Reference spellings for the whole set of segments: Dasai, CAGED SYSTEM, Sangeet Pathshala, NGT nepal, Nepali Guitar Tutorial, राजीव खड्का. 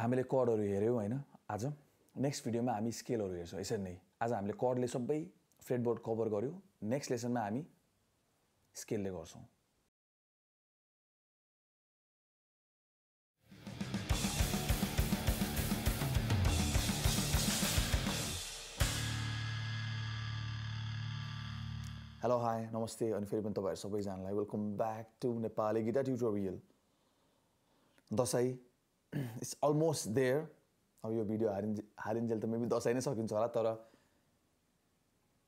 हामीले कर्डहरु हेर्यौ हैन आज नेक्स्ट भिडियोमा हामी स्केलहरु हेर्छौ यसरी नै आज हामीले कर्डले सबै फ्रेटबोर्ड कभर गर्यौ नेक्स्ट लेसनमा हामी स्केलले गर्छौ Hello, hi, namaste, and welcome back to Nepali Guitar Tutorial. Dasai, it's almost there. Now your video harinjel ta maybe dasai nai sakincha hola tara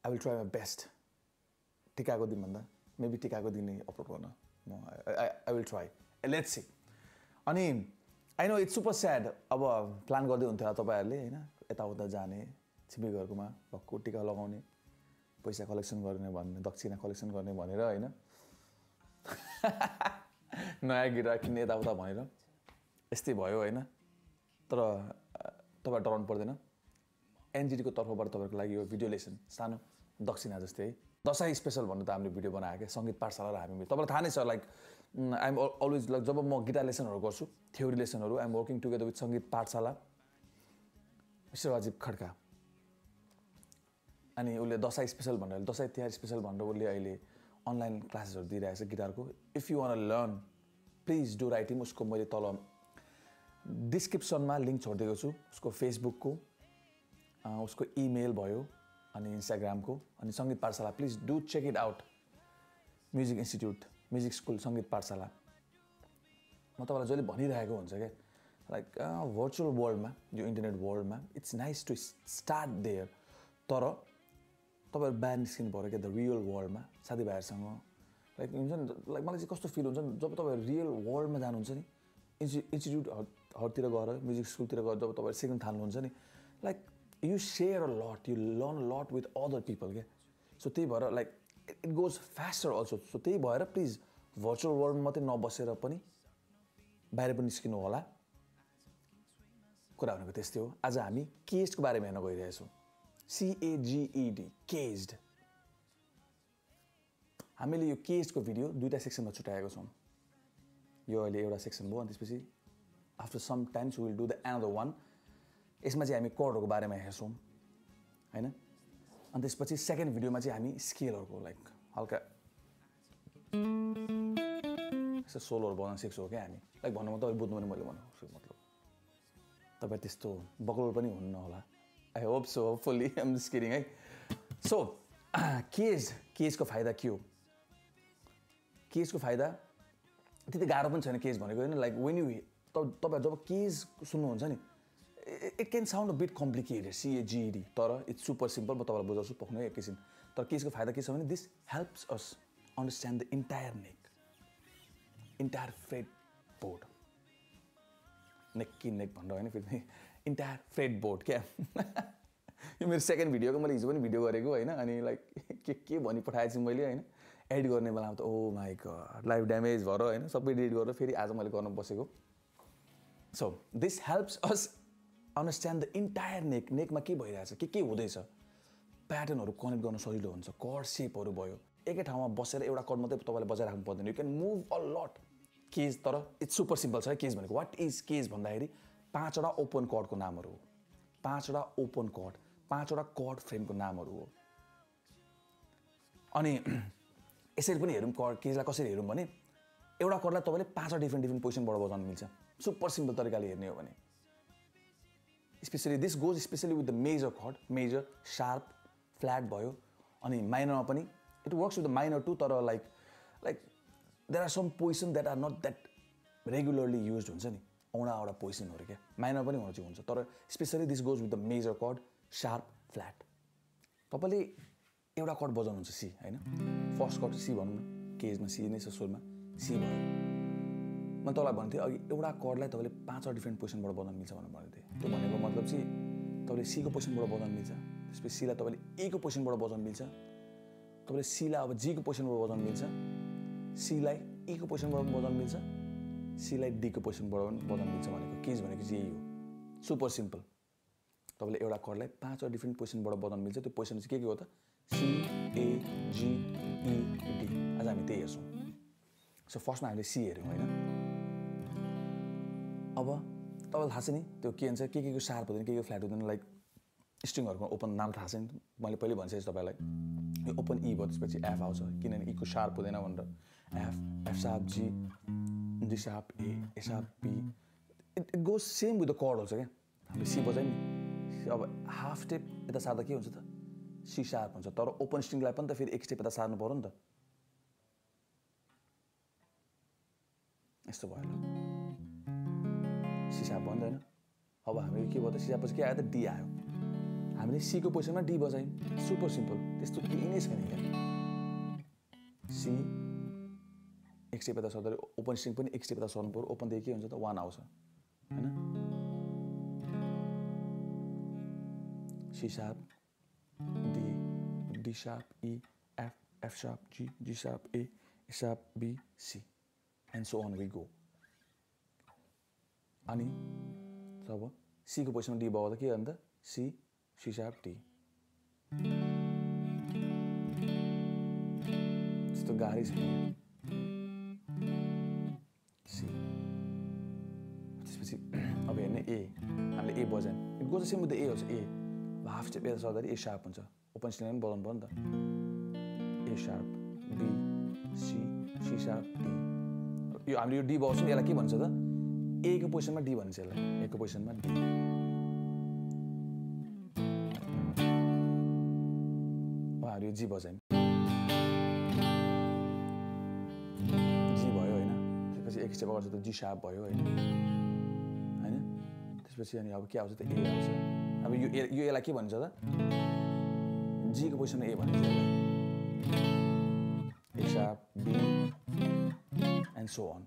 I will try my best. Tikako din bhanda maybe tikako din nai upload garna. No, I will try. Let's see. Ani I know it's super sad. Aba plan garde hunthyo tapaihरुले हैन यता उता जाने, छिमेकीहरुकोमा भक्कु टिका लगाउने पैसा collection गर्ने भन्ने दक्षिणा कलेक्सन गर्ने भनेर हैन नयाँ गिटार किन्ने यता उता भनेर यस्तै भयो हैन तर तपाई डराउनु पर्दैन एनजीटी को तर्फबाट तपाईहरुको लागि यो भिडियो लेसन सानो दक्षिणा जस्तै है दशैं स्पेशल भन्नु त हामीले भिडियो बनाएके संगीत पाठशाला र हामी तपाईलाई थाहा नै छ like I am always like जब म गिटार लेसनहरु गर्छु थ्योरी लेसनहरु I am working together with Sangeet Pathshala mister राजीव खड्का अनि उले दशैं स्पेशल भनेर दशैं तिहार स्पेशल भनेर उले अहिले अनलाइन क्लासेसहरु दिइरहेछ गिटारको if you want to learn please do writing उसको मैले तल डिस्क्रिप्सनमा लिंक छोडिदिएको छु उसको फेसबुक को उसको इमेल भयो अनि इन्स्टाग्राम को अनि Sangeet Pathshala please do check it out music institute music school Sangeet Pathshala म तपाईलाई जहिले भनिरहेको हुन्छ के लाइक भर्चुअल वर्ल्डमा यो इन्टरनेट वर्ल्डमा it's nice to start there तर तपाईहरु बाहिर निस्किनु पर्यो के द रियल वर्ल्डमा साथीभाइहरुसँग लाइक हुन्छ नि लाइक मलाई चाहिँ कस्तो फिल हुन्छ नि जब तपाईहरु रियल वर्ल्डमा जानुहुन्छ नि इन्स्टिट्युट हरतिर गएर म्युजिक स्कुलतिर गएर जब तपाईहरु सिक्न थाल्नुहुन्छ नि like you share a lot you learn a lot with other people के सो त्यही भएर like it goes faster also so त्यही भएर प्लिज भर्चुअल वर्ल्ड मात्रै नबसेर पनि बाहिर पनि निस्किनु होला कुरा भनेको त्यस्तै हो आज हामी केएसको बारेमा हेर्न गइरहेछौं CAGED caged हामीले यो caged को भिडियो दुईटा सेक्सनमा छुटाएको छौं यो अहिले एउटा सेक्सन हो अनि त्यसपछि after some times we will do the another one यसमा चाहिँ हामी कर्डहरुको बारेमा हेर्छौं हैन अनि त्यसपछि सेकेन्ड भिडियोमा चाहिँ हामी स्केलहरुको लाइक हल्का यसो सोलोहरु बनाउन सिक्छौं के हामी लाइक भन्नुमा तपाईले बुझ्नुभयो मैले भनेको मतलब तपाई त्यस्तो बकलोर पनि हुन्न होला I hope so. Hopefully, I'm just kidding. Right? So, caged को फायदा के हो? Caged को फायदा त्यति गाह्रो पनि छैन caged भनेको हैन लाइक when you तपाईहरु जब caged सुन्नुहुन्छ नि it can sound a bit complicated CAGED तर it's super simple म तपाईलाई बुझाउँछु पक्कै एकैछिन तर caged को फायदा के छ भने this helps us understand the entire neck entire fretboard नेक कि नेक भन्नु हैन फेरि entire fretboard क्या यो मेरो सेकेन्ड भिडियोको मैले हिजो पनि भिडियो गरेको हैन अनि लाइक के भनि पठाएछु मैले हैन एडिट गर्ने बेलामा त oh my god life damage भएर हैन सबै डिलिट गरेर फेरि आज मैले गर्न बसेको so this helps us understand the entire neck नेकमा के भइरहेछ के हुँदैछ प्याटर्नहरु कनेक्ट गर्न सजिलो हुन्छ कर्ड शेपहरु भयो एकै ठाउँमा बसेर एउटा कर्ड मात्रै तपाईले बजाइराख्नु पर्दैन you can move a lot केज तर इट्स सुपर सिम्पल छ केज भनेको व्हाट इज केज भन्दाखेरि पाँचवटा ओपन कर्ड को नामहरु हो पाँचवटा ओपन कर्ड पाँचवटा कर्ड फ्रेम को नामहरु हो अनि यसरी पनि हेरौं कर्ड केजलाई कसरी हेरौं भने एउटा कर्डलाई तपाईले पाँचवटा डिफरेन्ट पोजिसनबाट बजाउन मिल्छ सुपर सिम्पल तरिकाले हेर्ने हो भने specially this goes specially with the major chord major sharp flat भयो अनि माइनरमा पनि it works with the minor too तर like there are some positions that are not that regularly used हुन्छ नि औडा औडा पोजिसनहरु के माइनर पनि हुनु चाहिँ हुन्छ तर specially this goes with the major chord sharp flat तपाईले एउटा कर्ड बजाउनुहुन्छ सी हैन फर्स्ट कर्ड सी भन्नु केजमा सी नै छ सुरमा सी भयो म तपाईलाई भन्थे अघि एउटा कर्डलाई तपाईले पाँचवटा डिफरेन्ट पोजिसनबाट बजाउन मिल्छ भनेर भन्थे त्यो भनेको मतलब चाहिँ तपाईले सी को पोजिसनबाट बजाउन मिल्छ त्यसपछि सी लाई तपाईले ए को पोजिसनबाट बजाउन मिल्छ तपाईले सी लाई अब जी को पोजिसनबाट बजाउन मिल्छ C लाई E को पोजिसनबाट बजाउन मिल्छ C लाई D को पोजिसनबाट बजाउन मिल्छ भनेको केज भनेको चाहिँ यही हो सुपर सिम्पल तपाईले एउटा कर्डलाई पाँचवटा डिफरेन्ट पोजिसनबाट बजाउन मिल्छ त्यो पोजिसन चाहिँ के हो त C A G E D आज हामी त्यही हेर्छौं सो फर्स्टमा हामीले C हेर्यौं हैन अब तबल थाहा नि त्यो के हुन्छ के को शार्प हुँदैन के फ्ल्याट हुँदैन लाइक स्ट्रिङहरुको ओपन नाम थाहा छैन मैले पहिले भन्छ तपाईलाई यो ओपन ई भयो त्यसपछि एफ आउँछ किनभने ई को शार्प हुँदैन भनेर F F sharp G G sharp A A sharp B it goes same with the chord आउँछ के हामीले सी बजायौं नि अब हाफ स्टेप यता सार्दा के हुन्छ त सी शार्प हुन्छ तर ओपन स्ट्रिङलाई पनि त फेरि एक स्टेप यता सार्नु पर्यो नि त यस्तो भयो ल सिसाब भन्दैन अब हामीले के भयो त सिसापछि के आयो त डी आयो हामीले सी को पोजिसनमा डी बजायौं सुपर सिम्पल त्यस्तो केही नै छैन यार सी एक स्टेप यता सर्दै ओपन स्ट्रिङ पनि एक स्टेप यता सर्नु पर्यो ओपन देखि के हुन्छ त 1 आउँछ हैन C sharp D D sharp E F F sharp G G sharp A A sharp B C and so on we go अनि तब सी को पोजिसनमा डी भयो त के हो त सी सी शार्प डी यस्तो गाह्रो छ सी त्यसपछि अब हेर्ने ए हामीले ए बजायौं it goes same with the A हुन्छ ए हाफ स्टेप यता सर्दा ए शार्प हुन्छ ओपन स्ट्रिङमा बजाउनु पर्यो नि त A sharp B C C sharp D यो हामीले यो डी बजाउँछौं यसलाई के भन्छ त ए को पोजिसनमा डी भन्छ यसलाई ए को पोजिसनमा डी अब यो जी बजायौं जी भयो हैन त्यसपछि एक स्टेप गर्छ त जी शार्प भयो हैन हैन त्यसपछि अनि अब के आउँछ त ए आउँछ अब यो यो यसलाई के भन्छ त जी को पोजिसनमा ए भन्छ A sharp B and so on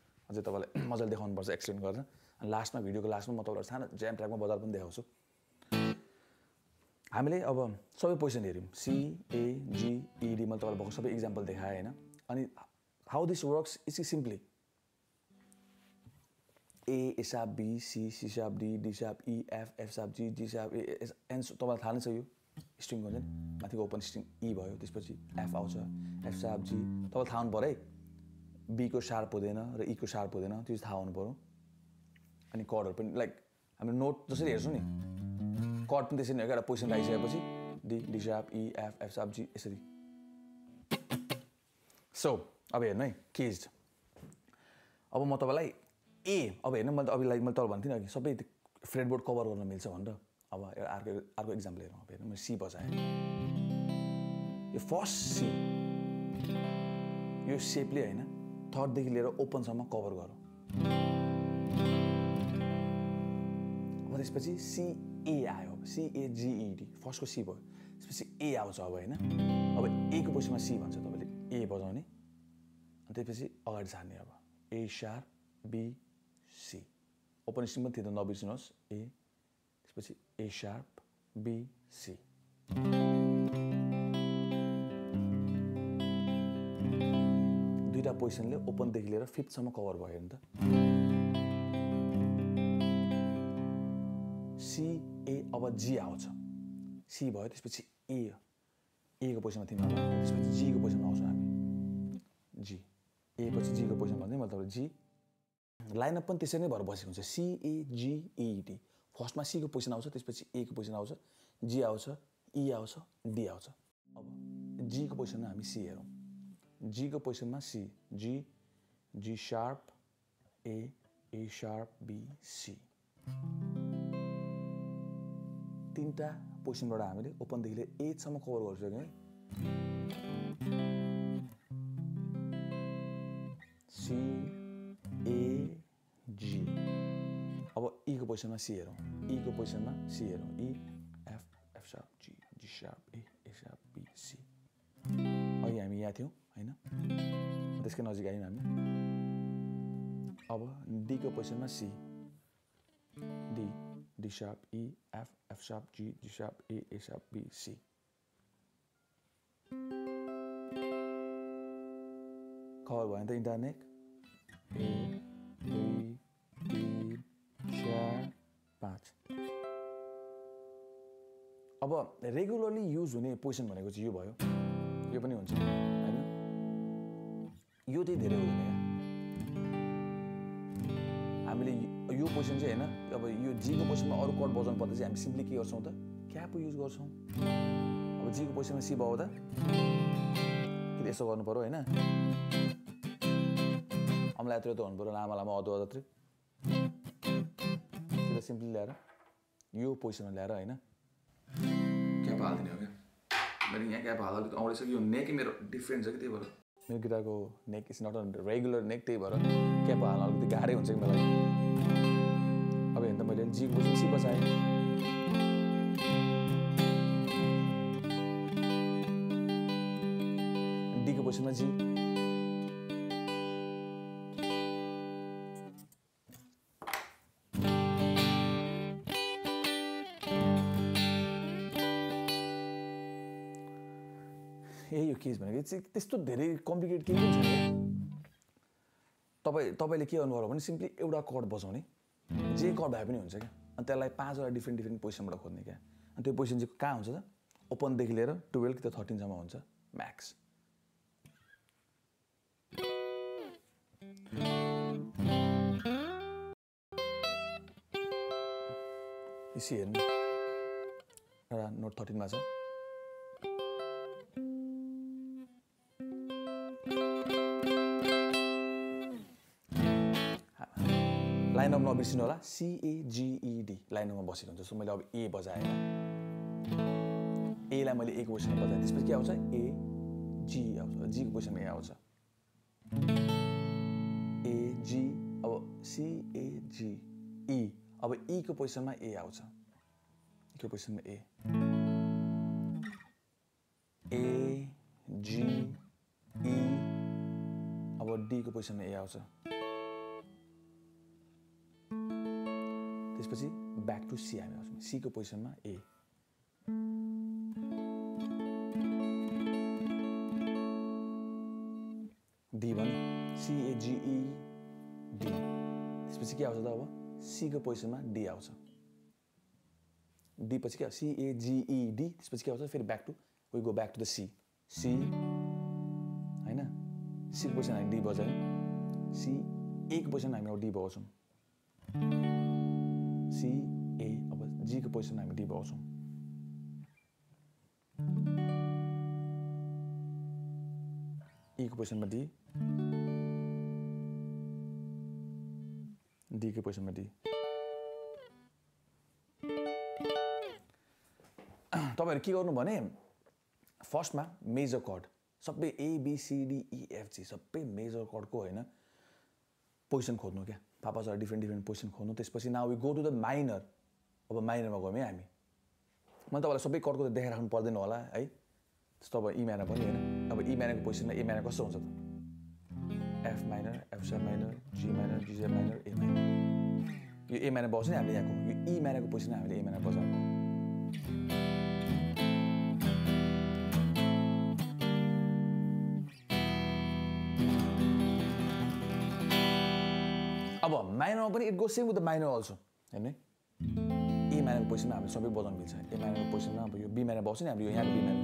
अझै तपाईलाई मजाले देखाउनु पर्छ एक्सप्लेन गर्न अनि लास्टमा भिडियोको लास्टमा म तपाईलाई सानो ज्याम ट्र्याकमा बजार पनि देखाउँछु हामीले अब सबै पोजिसन हेर्यौं C A G E D मैले तपाईलाई भएको सबै एक्जाम्पल देखाए हैन अनि how this works is simply A A sharp B C C sharp D D sharp E F F sharp G G sharp A and तपाईलाई थाहा नै छ यो स्ट्रिङ हुन्छ नि माथिको ओपन स्ट्रिङ ई भयो त्यसपछि एफ आउँछ एफ शार्प जी तपाईलाई थाहा हुनु पर्यो बी को शार्प हुँदैन र ई को शार्प हुँदैन त्यो थाहा हुनु पर्यो अनि कर्डहरु पनि लाइक हामी नोट जसरी हेर्छौं नि कर्ड पनि त्यसरी नै एउटा पोजिसन राखिसकेपछि D D sharp E F F sharp G यसरी सो अब हेर्नु है केज्ड अब म तपाईलाई ए अब हेर्नु मैले अघि लाइक मैले त भन्थे नि अघि सबै फ्रेडबोर्ड कभर गर्न मिल्छ भनेर अब अर्को एक्जाम्पल हेरौं अब हेर्नु म सी बजाएँ यो फर्स्ट सी यो शेपले हैन थर्ड देखि लिएर ओपन सम्म कभर गरौ अब त्यसपछि सी ए आयो C A G E D first को सी भयो त्यसपछि ए आउँछ अब हैन अब ए को पोजिसनमा सी भन्छ तपाईले ए बजाउने अनि त्यसपछि अगाडि सार्ने अब A sharp B C open string पनि थिएन नबिर्सिनुहोस् ए त्यसपछि ए शार्प बी सी पोजिसनले ओपन देखि लिएर फिफ्थ सम्म कभर भयो नि त सी ए अब जी आउँछ सी भयो त्यसपछि ए ए को पोजिसनमा थियौं अब त्यसपछि जी को पोजिसनमा आउँछौं हामी जी ए पछि जी को पोजिसन भन्दै मतलब जी लाइनअप पनि त्यसरी नै भएर बसेको हुन्छ C A G E D फर्स्टमा सी को पोजिसन आउँछ त्यसपछि ए को पोजिसन आउँछ जी आउँछ ई आउँछ डी आउँछ अब जी को पोजिसनमा हामी सी हेरौं जी को पोजिसनमा C G G sharp A sharp B C तीनटा पोजिसनबाट हामीले ओपन देखि लिएर एथ सम्म कभर गरिसक्यौं सी ए जी अब ई को पोजिसनमा सी हेरौं ई को पोजिसनमा सी हेरौं E F F sharp G G sharp A sharp B C अघि हामी यहाँ थियौं हैन त्यसकै नजिक आयौं हामी अब डी को पोजिसनमा C D-sharp, E, F, F-sharp, G, G-sharp, A sharp, B, C. Call one the entire neck. A, B, D, sharp, 5. Now, regularly use position भनेको चाहिँ यो भयो. यो पनि हुन्छ, हैन? यो चाहिँ धेरै हुँदैन यार. हामीले यो पोजिसन चाहिँ हैन, अब यो जी को पोजिसनमा अरु कोड बजाउन पर्दा चाहिँ हामी सिम्पली के गर्छौं त? क्याप युज गर्छौं. अब जी को पोजिसनमा सी भयो त के यसो गर्नु पर्यो हैन? हामीलाई यत्रो त हुनु पर्यो लामा लामा अदो अदो त्रि. त्यसले सिम्पली ल्याएर यो पोजिसनमा ल्याएर हैन? My guitar neck is not a regular neck table. Hey, keys, man. It's too very complicated keys. Topai key on simply euda chord bajane. J chord bhaye pani huncha ke. Ani tyailai 5 wata different position bata khojne ke. Ani tyo position chai ka huncha ta? Open dekhi liera 12 ta 13 samma huncha max. You see it? Note 13 ma cha. Line up no la C-A-G-E-D. Line up no so I have A bazaar. A line only A position bazaar. This is what A G G position A G. Now C A G E. Now E position ma A out. E position ma A. A G E. Now D position ma A out. Back to C. C को position में A. D बन C A G E D. इस पर क्या होता है वो? C को position में D आता है. D पर क्या? C A G E D. इस पर क्या होता है? फिर back to we go back to the C. C है ना? C को position में D बजा है. C A को position में D बजा है. C, A, अब G को पोजिसन हामी D बजाउँछौं. E को पोजिसनमा D, D को पोजिसनमा D. तपाईहरु के गर्नु भने फर्स्टमा मेजर कोड सबै A B C D E F G सबै मेजर कोड को हैन पोजिसन खोज्नु के. Papas are different position खोज्नु. त्यसपछि now we go to the minor. अब minor मा गयौं हामी. म तपाईलाई सबै कोडको त देखाइराख्नु पर्दैन होला है. त्यस्तो अब E minor पनि हैन. अब E minor को पोजिसनमा A minor कस्तो हुन्छ त? F minor, F sharp minor, G minor, G sharp minor, A minor. यो A minor बस्छ नि हामीले यहाँको. यो E minor को पोजिसनमा हामीले A minor बजाएको. अब minor पनि it goes same with the minor also. हैन? A minor को पोजिसनमा हामीले सबै बजाउन मिल्छ. A minor को पोजिसनमा अब यो B minor बस्छ नि हाम्रो यो यहाँको B minor.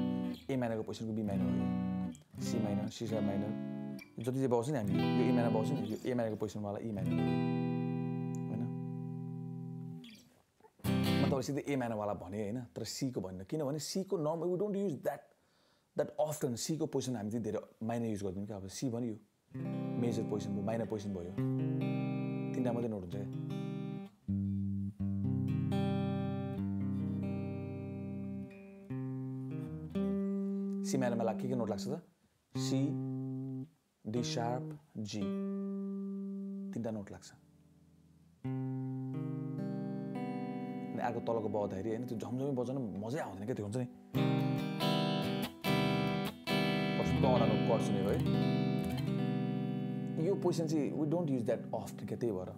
A minor को पोजिसनको B minor हो यो. C minor, C sharp minor. जति जे बस्छ नि हामी यो A minor बस्छ नि यो A minor को पोजिसनमा वाला E minor. हैन? म त सिधै A minor वाला भने हैन, तर C को भन्नु किनभने C को normally we don't use that often. C को पोजिसन हामी धेरै minor use गर्दैनौँ के. अब C भने यो मेजर पोजिसन हो, माइनर पोजिसन भयो. तीनटा मात्रै नोट हुन्छ. C minor मा के नोट लाग्छ त? C D sharp G. तीनटा नोट लाग्छ. अनि अर्को तलको बजाउँदाखेरि हैन त्यो झमझमी बजाउन मजै आउँदैन के. त्यो हुन्छ नि. कस्तो अडानो कोर्स नि है. यो पोजिसन चाहिँ we don't use that often के त्यही भएर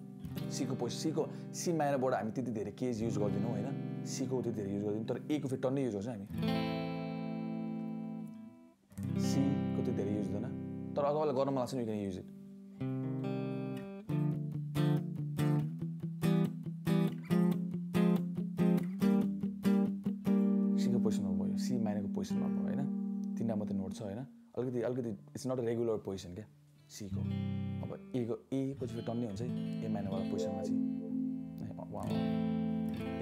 C को पोस्ट C को C minor बोर्ड आमी तीती देरे केज यूज़ कर दिनो है ना C को तीती देरे यूज़ कर दिनो तो A को फिर टर्न यूज़ हो जाए आमी C को तीती देरे यूज़ देना तो अगर वाला गवर्नमेंट लासन you can use it C को पोस्ट में बोलो C minor को पोस्ट में बोलो है ना तीन नाम तो नोट्स है ना अलग दी it's not a regular position क्या C को A को A कुछ भी टर्न नहीं होना चाहिए A minor वाला पोजीशन में चाहिए नहीं वहाँ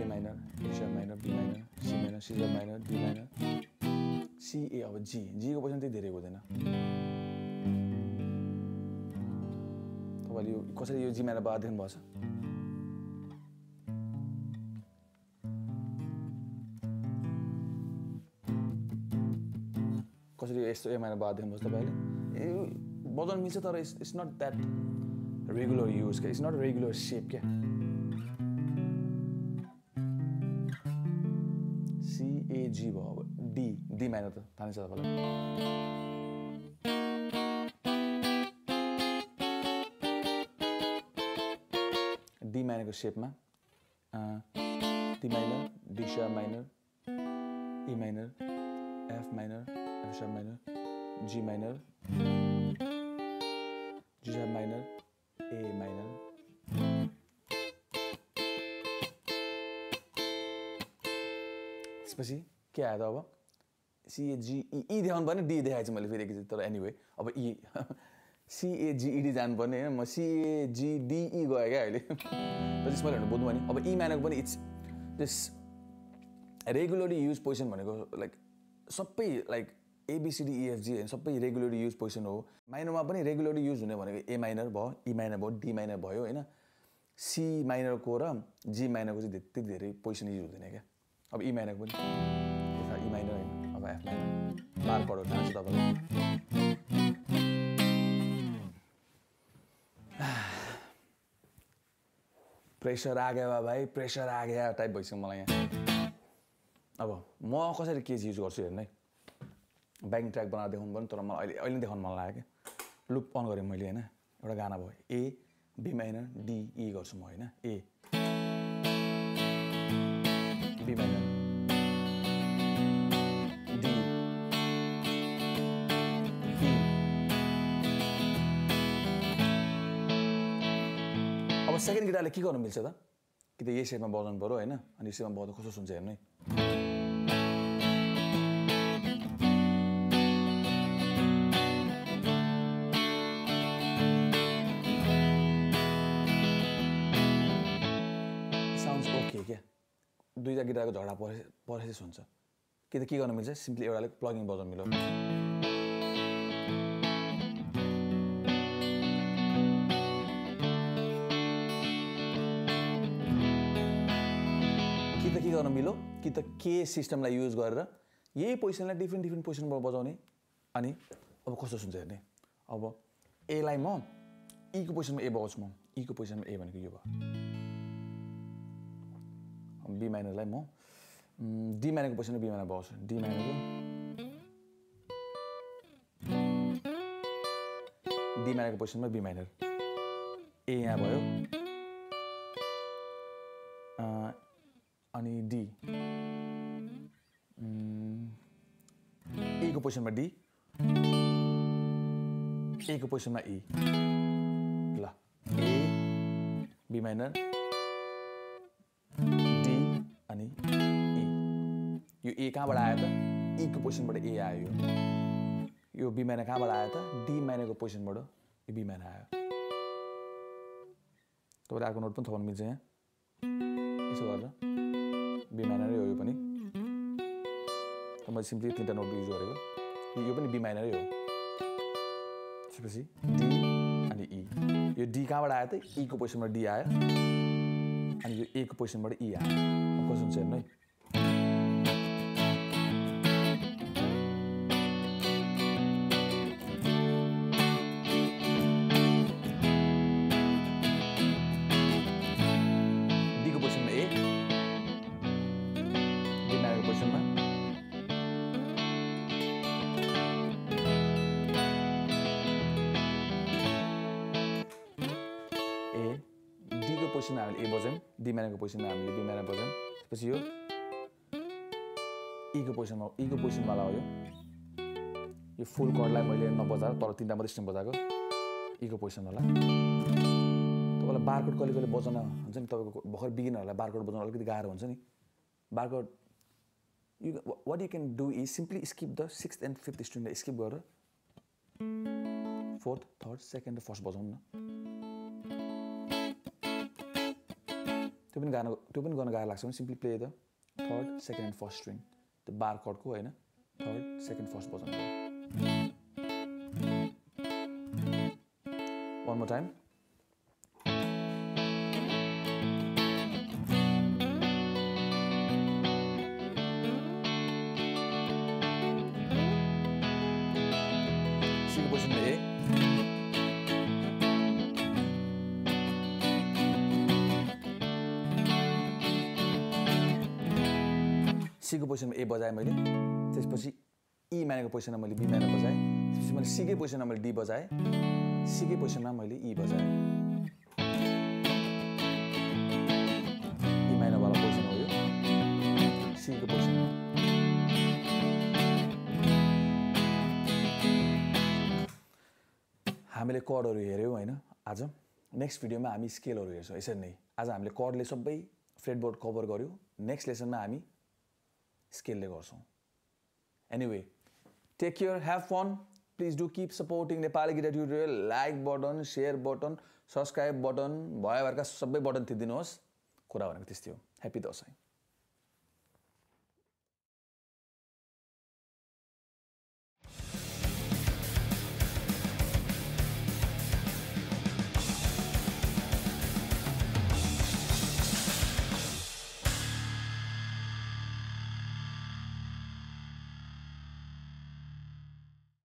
A minor, A sharp minor, B minor, C minor, D minor C A अब G G को पोजीशन तो देरे को देना तो वाली कौन सा ये G minor बाद दिन बासा कौन सा ये S A minor बाद दिन बासा पहले बदन मिलता था रहा it's not that regular use क्या it's not regular shape क्या C A G बाव D D मैंने तो थाने चला पड़ा D मैंने को shape में D minor D sharp minor E minor F sharp minor G minor G sharp minor, A minor, इसमें क्या आया था अब C A G E E ध्यान बने D देखा है इसमें लेकिन फिर एक चीज़ तो anyway अब E C A G E D ध्यान बने हैं मस्त C A G D E को आएगा ये बस इसमें लेने बोलूँ बनी अब E minor बनी it's this regularly used position बने को like सब पे like A B C D E F G सब पे regularly used position हो minor में अपने regularly used होने वाले A minor बहुत E minor बहुत D minor बहुत हो है ना C minor को रहा G minor को जो देते देरे position use होते हैं क्या अब E minor को इधर E minor है अब F minor मार पड़ो डांस तो बंद pressure आ गया भाई pressure आ गया type position माला यहाँ अब मौका कौन से केस use कर सकते हैं नहीं बैकिंग ट्रैक बना देखूँ बन तो रमाल ऑयल देखूँ माला आया के लूप ऑन करें महिला है ना उड़ा गाना बोल A B minor D E कर सुमाई ना A B minor D E अब सेकंड गिटार ले क्या करने मिल सकता कि ये शेप में बहुत अन बरो है ना अनिश्चित में बहुत खुश सुन जाए नहीं दूसरा गिटार को जोड़ा पौरे से सुनता कि तो क्या करना मिलता है सिंपली ये वाले प्लगिंग बॉटम मिलो कि तो क्या करना मिलो कि तो के सिस्टम ला यूज़ कर रहा ये पोजीशन ला डिफरेंट डिफरेंट पोजीशन पर बजाओ नहीं अनि अब कौशल सुनते हैं नहीं अब ए लाइन मॉम ई को पोजीशन में ए बॉस मॉम ई को पोजीशन में ए बन के युवा B minor लाइन मो D minor को पोषण में B minor बॉस D minor को D minor को पोषण में B minor A यहाँ बायो अनि D E को पोषण में D A को पोषण में E ला A B minor अनि ए यो ए कहाँ बढ़ाया था ई के पोजीशन बढ़े ए आया यो बी मैंने कहाँ बढ़ाया था डी मैंने को पोजीशन बढ़ो ये बी मैंने आया तो वाले आपको नोट पर थोड़ा मिल जाए इसे वाला बी मैंने रे यो पनी तो मैं सिंपली तीन नोट यूज़ करेगा यो पनी बी मैंने रे यो सिंपली डी अनि ई यो डी कहाँ बढ़ाया था ई के पोजीशन में डी आया अनि यो एक पोजिसन बड़े ई आया अब कौन सुनते हैं नहीं डी को पोजिसन में ए डी मैनर को पोजिसन में ए डी को position I will A bozem, D minor position I will B minor bozem. Because you E position mala hoyo. You full chord line mile na bozar, tora tinta madishin bozago. E position mala. To wala bar chord koli koli bozana. Anjani to bahar beginner la bar chord bozana alagdi gaar anjani. Bar chord. What you can do is simply skip the 6th and 5th string. Skip the 4th, 3rd, 2nd, 1st bozam. Tupen gana gaar laksa, simply play the 3rd, 2nd and 1st string. The bar chord ko hai na 3rd, 2nd, 1st bozam. One more time. C position A bozai मैले त्यसपछि E minor position मैले B minor बजाए त्यसपछि मैले C position मैले D बजाए C position मैले E बजाए E minor वाला position हो यो C position हामीले chordहरु हेर्यौ हैन आज नेक्स्ट भिडियोमा हामी स्केलहरु हेर्छौ यसरी नै आज हामीले chordले सबै फ्रेटबोर्ड कभर गर्यौ नेक्स्ट लेसनमा हामी scale le garchhau. Anyway, take care, have fun. Please do keep supporting Nepali Guitar Tutorial. Like button, share button, subscribe button, bhayo bharka sabai button thidinoos. Kura bhaneko tyastei ho. Happy Dasai.